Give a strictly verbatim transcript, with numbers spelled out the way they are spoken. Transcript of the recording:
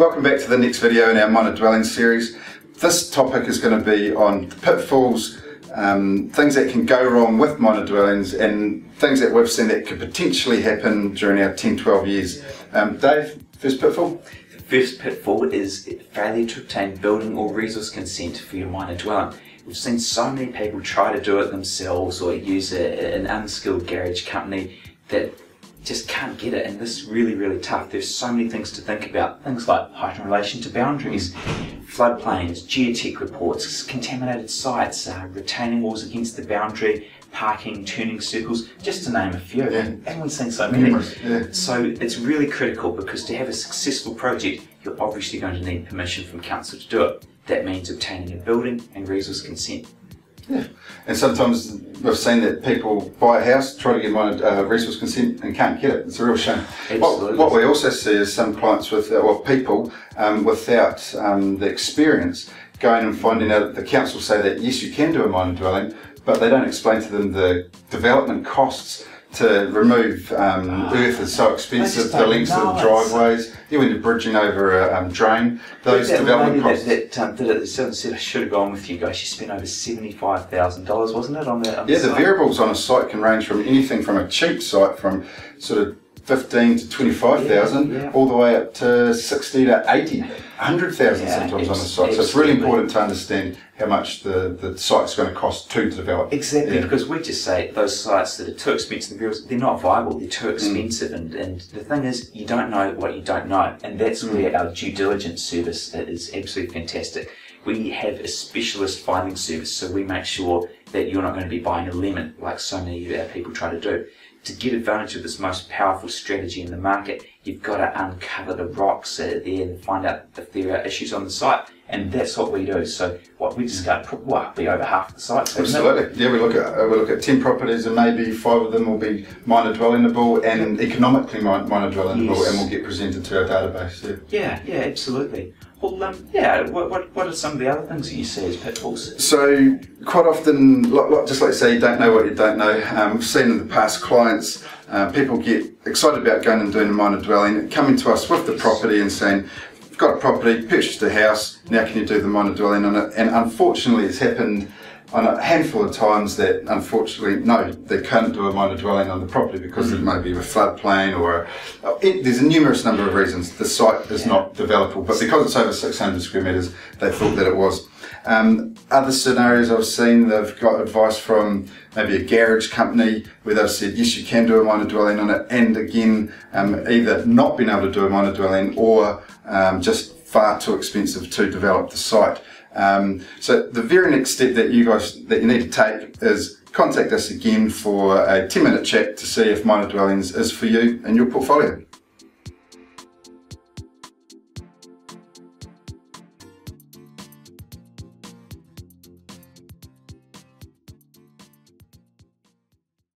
Welcome back to the next video in our minor dwelling series. This topic is going to be on the pitfalls, um, things that can go wrong with minor dwellings and things that we've seen that could potentially happen during our ten twelve years. Um, Dave, first pitfall? The first pitfall is failure to obtain building or resource consent for your minor dwelling. We've seen so many people try to do it themselves or use a, an unskilled garage company that just can't get it, and this is really, really tough. There's so many things to think about, things like height in relation to boundaries, floodplains, geotech reports, contaminated sites, uh, retaining walls against the boundary, parking, turning circles, just to name a few. Yeah. Everyone's seen so many. Yeah. So it's really critical, because to have a successful project, you're obviously going to need permission from council to do it. That means obtaining a building and resource consent. Yeah. And sometimes we've seen that people buy a house, try to get minor uh, resource consent and can't get it. It's a real shame. Absolutely. What, what we also see is some clients with, or people um, without um, the experience going and finding out that the council say that yes, you can do a minor dwelling, but they don't explain to them the development costs to remove um, oh, earth is so expensive, the lengths of the driveways, even yeah, bridging over a um, drain, those that development costs. That, that um, did it, said I should have gone with you guys, she spent over seventy-five thousand dollars, wasn't it, on that? On yeah, the, the variables on a site can range from anything from a cheap site from sort of fifteen to twenty-five thousand, yeah, yeah, all the way up to sixty to eighty, hundred thousand yeah, sometimes on a site. So it's really important to understand how much the the site's going to cost to develop. Exactly, yeah, because we just say those sites that are too expensive, they're not viable. They're too expensive, mm. and and the thing is, you don't know what you don't know, and that's mm. where our due diligence service is absolutely fantastic. We have a specialist finding service, so we make sure that you're not going to be buying a lemon like so many of our people try to do. To get advantage of this most powerful strategy in the market, you've got to uncover the rocks that are there and find out if there are issues on the site, and that's what we do. So what we discovered will be over half the sites. Absolutely. Yeah, we look at we look at ten properties, and maybe five of them will be minor dwellingable and economically minor dwellingable, yes, and will get presented to our database. Yeah, yeah, yeah, absolutely. Well, um, yeah, what, what, what are some of the other things that you see as pitfalls? So, quite often, like, like, just like you say, you don't know what you don't know. Um, we've seen in the past clients, uh, people get excited about going and doing a minor dwelling, coming to us with the property and saying, I've got a property, purchased a house, now can you do the minor dwelling on it? And unfortunately, it's happened on a handful of times that, unfortunately, no, they can't do a minor dwelling on the property because mm-hmm. it may be a floodplain or a, it, there's a numerous number of reasons the site is yeah. not developable, but because it's over six hundred square metres, they thought that it was. Um, other scenarios I've seen, they've got advice from maybe a garage company where they've said, yes, you can do a minor dwelling on it, and again, um, either not being able to do a minor dwelling or um, just far too expensive to develop the site. Um, so the very next step that you guys that you need to take is contact us again for a ten minute chat to see if minor dwellings is for you and your portfolio.